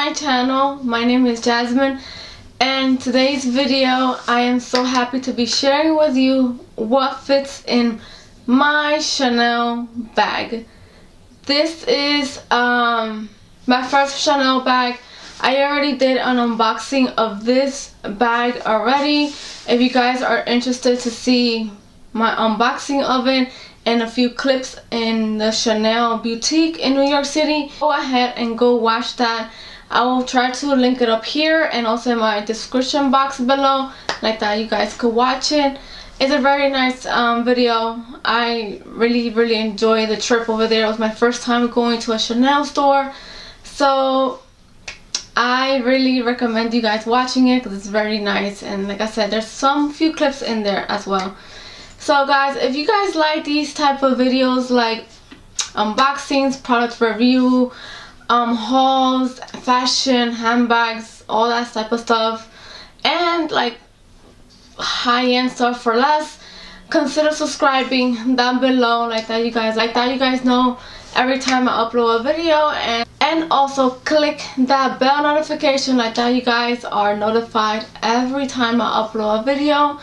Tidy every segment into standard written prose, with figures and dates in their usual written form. my channel. My name is Jasmine, and today's video I am so happy to be sharing with you what fits in my Chanel bag. This is my first Chanel bag. I already did an unboxing of this bag already. If you guys are interested to see my unboxing of it and a few clips in the Chanel boutique in New York City, go ahead and go watch that. I will try to link it up here and also in my description box below, like that you guys could watch it. It's a very nice video. I really enjoyed the trip over there. It was my first time going to a Chanel store, so I really recommend you guys watching it because it's very nice, and like I said, there's some few clips in there as well. So guys, if you guys like these type of videos, like unboxings, product review, hauls, fashion, handbags, all that type of stuff, and like high-end stuff for less, consider subscribing down below, like that you guys know every time I upload a video, and also click that bell notification, like that you guys are notified every time I upload a video.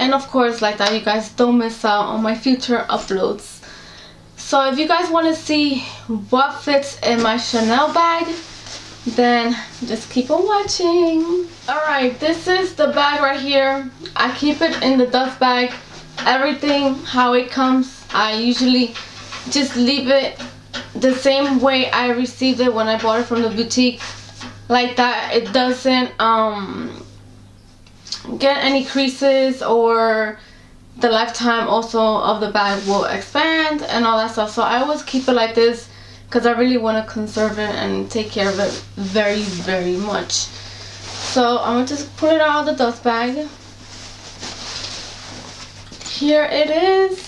And of course, like that you guys don't miss out on my future uploads. So if you guys want to see what fits in my Chanel bag, then just keep on watching. Alright, this is the bag right here. I keep it in the duff bag. Everything how it comes, I usually just leave it the same way I received it when I bought it from the boutique. Like that, it doesn't get any creases, or the lifetime also of the bag will expand and all that stuff. So I always keep it like this because I really want to conserve it and take care of it very much. So I'm gonna just pull it out of the dust bag. Here it is.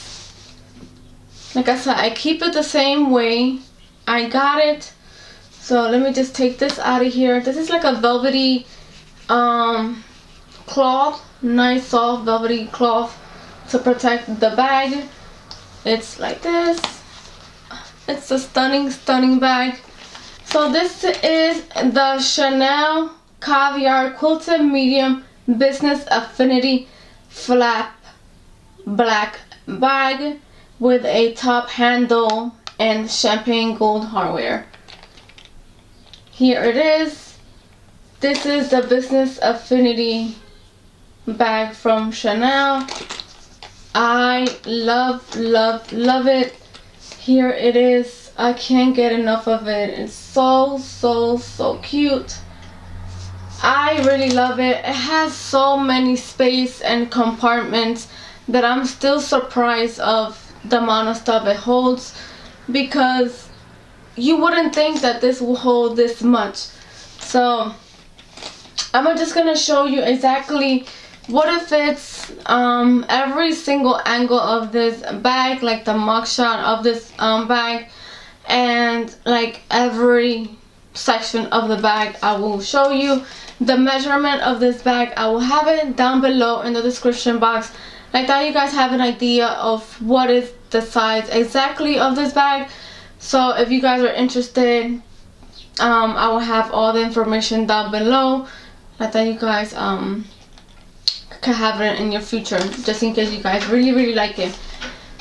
Like I said, I keep it the same way I got it. So let me just take this out of here. This is like a velvety cloth, nice soft velvety cloth to protect the bag. It's like this. It's a stunning bag. So this is the Chanel Caviar Quilted Medium Business Affinity Flap Black Bag with a top handle and champagne gold hardware. Here it is. This is the Business Affinity bag from Chanel. I love it. Here it is. I can't get enough of it. It's so cute. I really love it. It has so many space and compartments that I'm still surprised of the amount of stuff it holds, because you wouldn't think that this will hold this much. So I'm just gonna show you exactly what it fits, every single angle of this bag, like the mug shot of this bag, and like every section of the bag. I will show you the measurement of this bag. I will have it down below in the description box, like that you guys have an idea of what is the size exactly of this bag. So if you guys are interested, I will have all the information down below, like that you guys can have it in your future, just in case you guys really like it.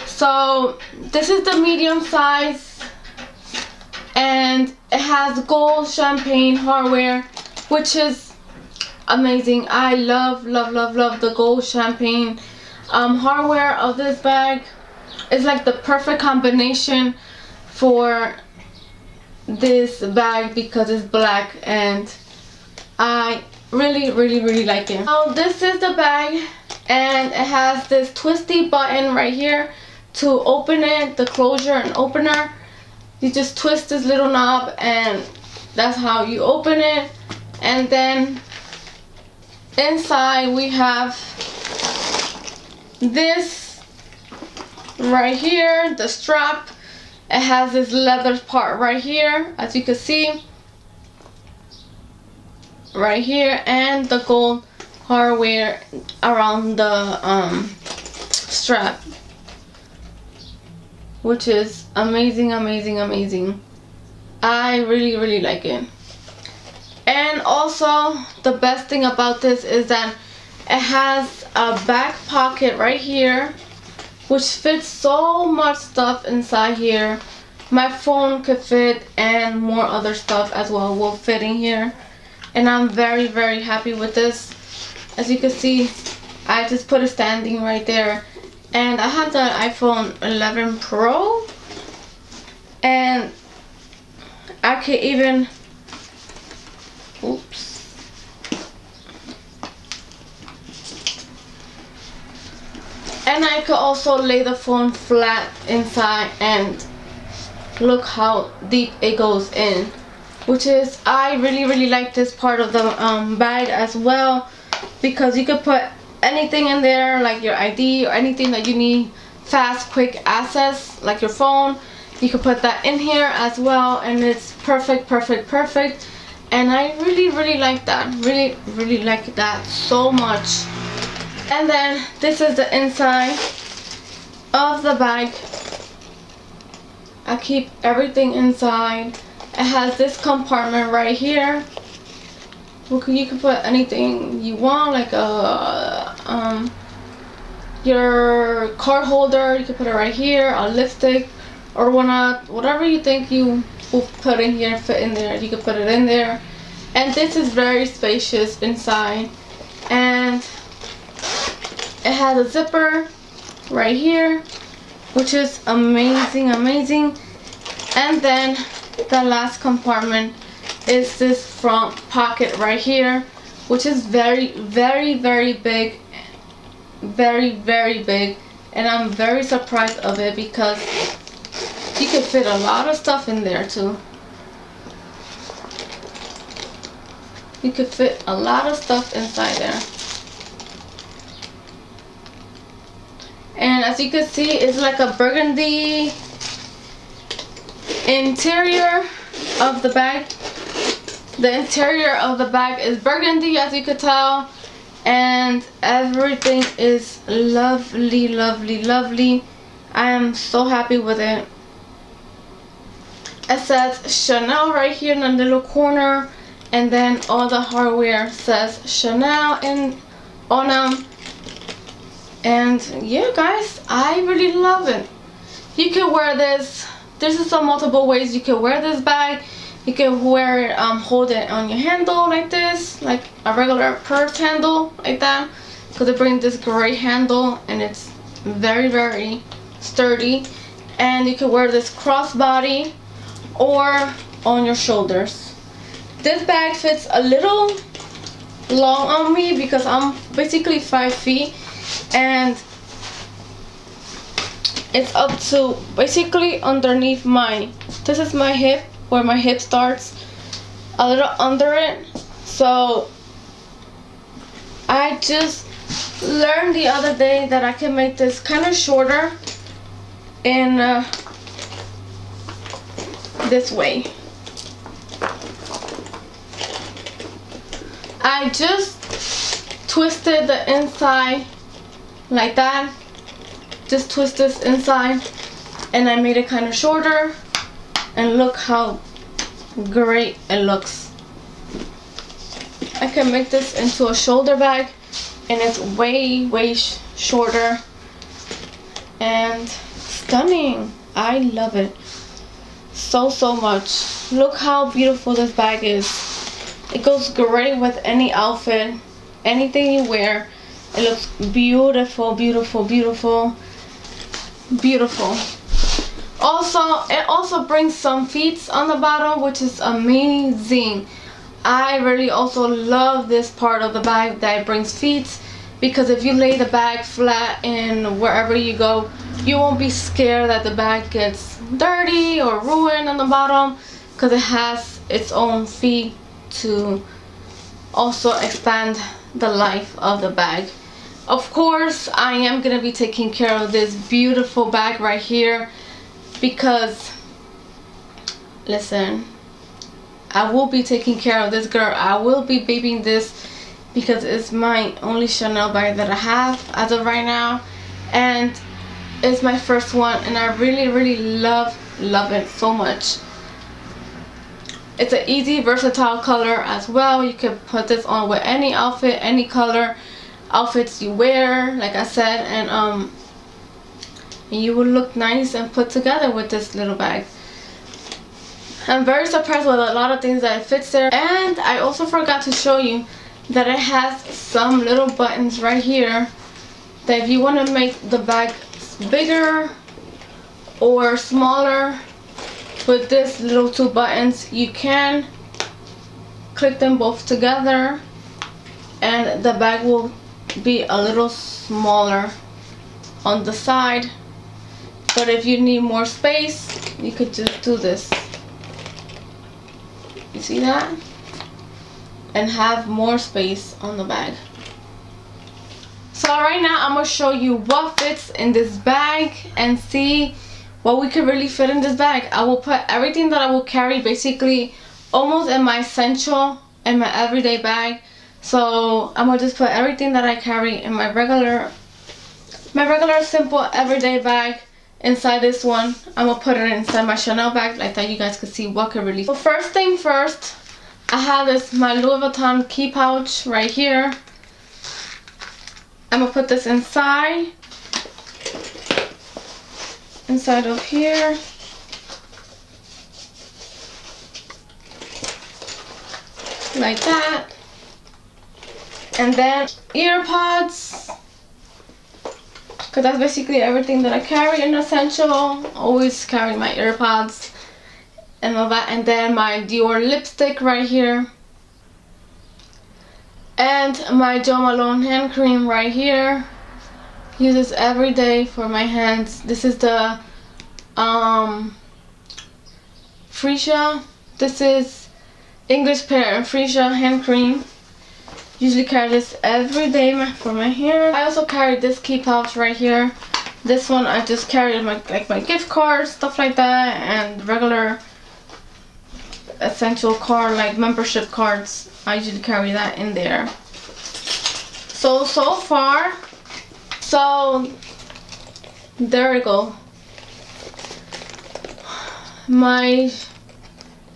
So this is the medium size, and it has gold champagne hardware, which is amazing. I love the gold champagne hardware of this bag. Is like the perfect combination for this bag because it's black, and I really like it. So this is the bag, and it has this twisty button right here to open it, the closure and opener. You just twist this little knob and that's how you open it. And then inside we have this right here, the strap. It has this leather part right here, as you can see right here, and the gold hardware around the strap, which is amazing. I really like it. also the best thing about this is that it has a back pocket right here, which fits so much stuff inside here. My phone could fit and more other stuff as well will fit in here. And I'm very happy with this. As you can see, I just put it standing right there. And I have the iPhone 11 Pro. And I could even, oops. And I could also lay the phone flat inside and look how deep it goes in. Which is, I really like this part of the bag as well. Because you could put anything in there, like your ID or anything that you need fast, quick access, like your phone. You can put that in here as well, and it's perfect. And I really like that. Really like that so much. And then this is the inside of the bag. I keep everything inside. It has this compartment right here. You can put anything you want, like a your card holder. You can put it right here, a lipstick, or whatnot. Whatever you think you will put in here, fit in there. You can put it in there, and this is very spacious inside. And it has a zipper right here, which is amazing. And then the last compartment is this front pocket right here, which is very big, very big, and I'm very surprised of it because you can fit a lot of stuff in there too. You could fit a lot of stuff inside there, and as you can see, it's like a burgundy interior of the bag. The interior of the bag is burgundy, as you could tell, and everything is lovely. I am so happy with it. It says Chanel right here in the little corner, and then all the hardware says Chanel and on them. And yeah, guys, I really love it. You can wear this. This is some multiple ways you can wear this bag. You can wear it, hold it on your handle like this, like a regular purse handle like that, because it brings this great handle and it's very sturdy. And you can wear this crossbody or on your shoulders. This bag fits a little long on me because I'm basically 5 feet, and it's up to basically underneath my, this is my hip, where my hip starts, a little under it. So I just learned the other day that I can make this kind of shorter in this way. I just twisted the inside like that, just twist this inside, and I made it kind of shorter. And look how great it looks. I can make this into a shoulder bag, and it's way shorter and stunning. I love it so much. Look how beautiful this bag is. It goes great with any outfit, anything you wear. It looks beautiful. Also, it also brings some feet on the bottom, which is amazing. I really also love this part of the bag that it brings feet, because if you lay the bag flat and wherever you go, you won't be scared that the bag gets dirty or ruined on the bottom, because it has its own feet to also expand the life of the bag. Of course, I am going to be taking care of this beautiful bag right here. Because, listen, I will be taking care of this girl. I will be babying this because it's my only Chanel bag that I have as of right now. And it's my first one, and I really love it so much. It's an easy, versatile color as well. You can put this on with any outfit, any color outfits you wear, like I said, and you will look nice and put together with this little bag. I'm very surprised with a lot of things that it fits there. And I also forgot to show you that it has some little buttons right here that if you want to make the bag bigger or smaller, with this little two buttons you can click them both together and the bag will be a little smaller on the side. But if you need more space, you could just do this. You see that? And have more space on the bag. So right now I'm going to show you what fits in this bag and see what we could really fit in this bag. I will put everything that I will carry basically almost in my essential and my everyday bag. So I'm going to just put everything that I carry in my regular simple everyday bag inside this one. I'm going to put it inside my Chanel bag like that, you guys could see what could really fit. So first thing first, I have this my Louis Vuitton key pouch right here. I'm going to put this inside of here. Like that. And then AirPods, because that's basically everything that I carry in essential. Always carry my AirPods and all that. And then my Dior lipstick right here. And my Jo Malone hand cream right here. Use this every day for my hands. This is the Freesia. This is English Pear and Freesia hand cream. Usually carry this every day for my hair. I also carry this key pouch right here. This one I just carry my gift cards, stuff like that, and regular essential card, like membership cards. I usually carry that in there. So there we go. My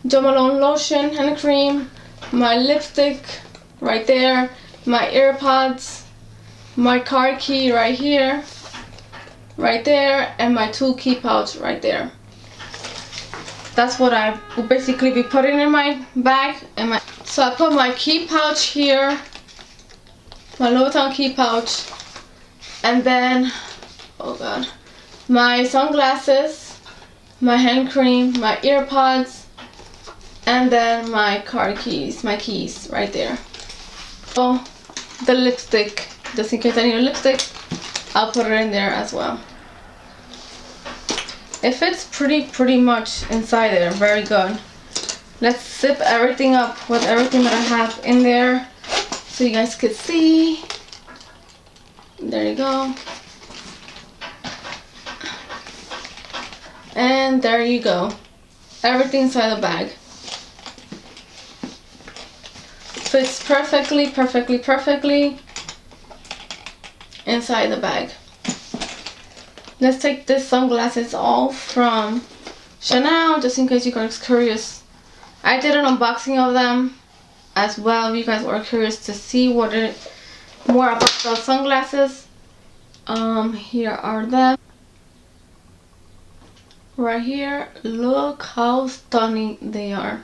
Jo Malone lotion and cream, my lipstick right there, my AirPods, my car key right here, right there, and my two key pouch right there. That's what I will basically be putting in my bag. So I put my key pouch here, my Louis Vuitton key pouch, and then, oh god, my sunglasses, my hand cream, my AirPods, and then my car keys, my keys right there. Oh, the lipstick, just in case I need a lipstick, I'll put it in there as well. It fits pretty much inside there, very good. Let's zip everything up with everything that I have in there so you guys could see. There you go. And there you go. Everything inside the bag. Fits perfectly inside the bag. Let's take this sunglasses off from Chanel, just in case you guys are curious. I did an unboxing of them as well. If you guys are curious to see more about the sunglasses, here are them. Right here, look how stunning they are.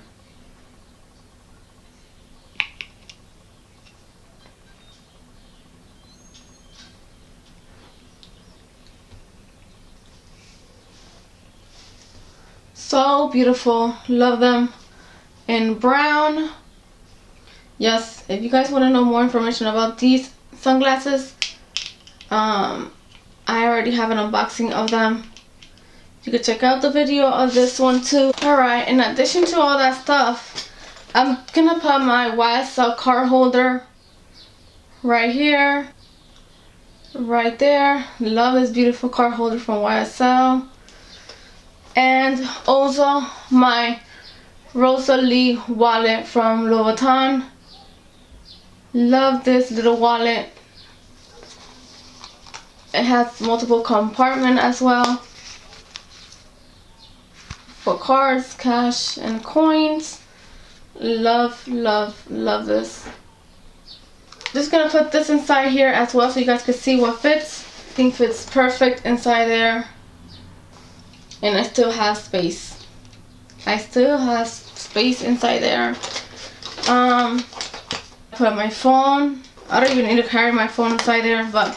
So beautiful, love them in brown. Yes, if you guys want to know more information about these sunglasses, I already have an unboxing of them. You could check out the video of this one too. Alright, in addition to all that stuff, I'm gonna put my YSL card holder right here, right there. Love this beautiful card holder from YSL. And also my Rosalie wallet from Louis Vuitton. Love this little wallet. It has multiple compartments as well for cards, cash, and coins. Love this. Just gonna put this inside here as well so you guys can see what fits. I think fits perfect inside there, and I still have space. I still have space inside there. Put my phone. I don't even need to carry my phone inside there, but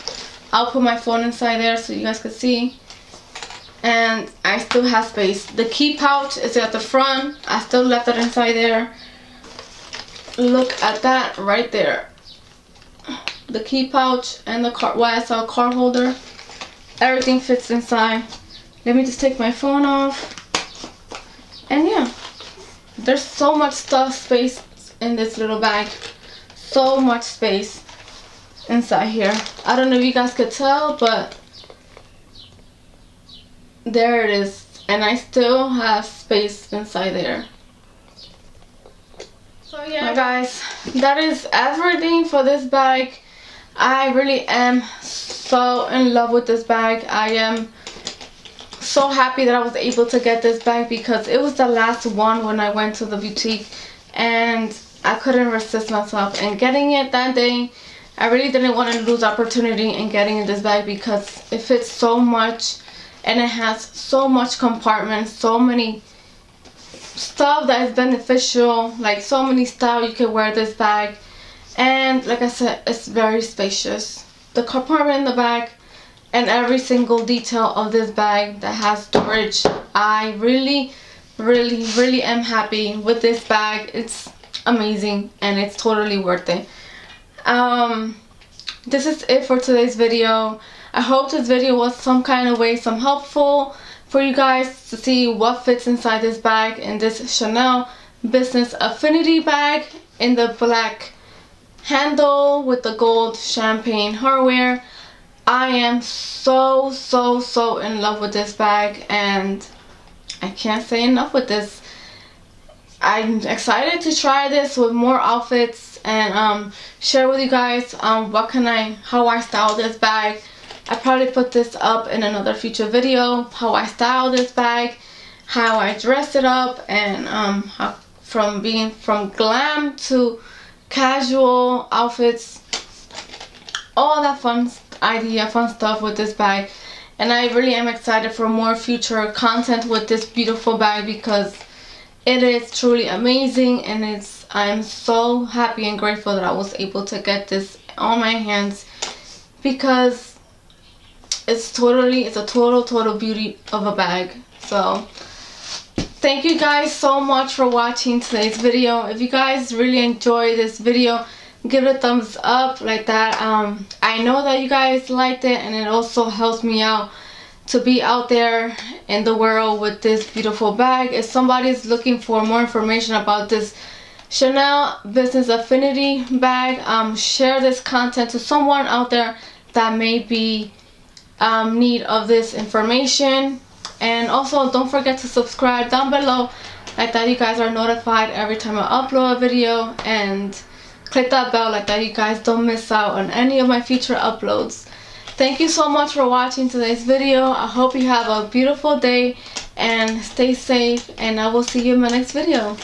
I'll put my phone inside there so you guys can see. And I still have space. The key pouch is at the front. I still left it inside there. Look at that right there. The key pouch and the YSL card holder. Everything fits inside. Let me just take my phone off. And yeah, there's so much space in this little bag. So much space inside here. I don't know if you guys could tell, but there it is, and I still have space inside there. So yeah guys, that is everything for this bag. I really am so in love with this bag. I am so happy that I was able to get this bag because it was the last one when I went to the boutique, and I couldn't resist myself and getting it that day. I really didn't want to lose the opportunity in getting this bag because it fits so much. And it has so much compartments, so many stuff that is beneficial, like so many styles you can wear this bag. And like I said, it's very spacious. The compartment in the bag and every single detail of this bag that has storage. I really am happy with this bag. It's amazing and it's totally worth it. This is it for today's video. I hope this video was some kind of way, some helpful for you guys to see what fits inside this bag, in this Chanel Business Affinity bag in the black handle with the gold champagne hardware. I am so in love with this bag, and I can't say enough with this. I'm excited to try this with more outfits and share with you guys how I style this bag. I probably put this up in another future video, how I style this bag, how I dress it up, and from glam to casual outfits, all that fun stuff with this bag. And I really am excited for more future content with this beautiful bag because it is truly amazing, and I'm so happy and grateful that I was able to get this on my hands because it's a total beauty of a bag. So thank you guys so much for watching today's video. If you guys really enjoy this video, give it a thumbs up like that. I know that you guys liked it, and it also helps me out to be out there in the world with this beautiful bag. If somebody's looking for more information about this Chanel Business Affinity bag, share this content to someone out there that may be need of this information. And also don't forget to subscribe down below like that you guys are notified every time I upload a video, and click that bell like that you guys don't miss out on any of my future uploads. Thank you so much for watching today's video. I hope you have a beautiful day and stay safe, and I will see you in my next video.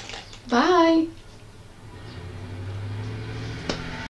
Bye.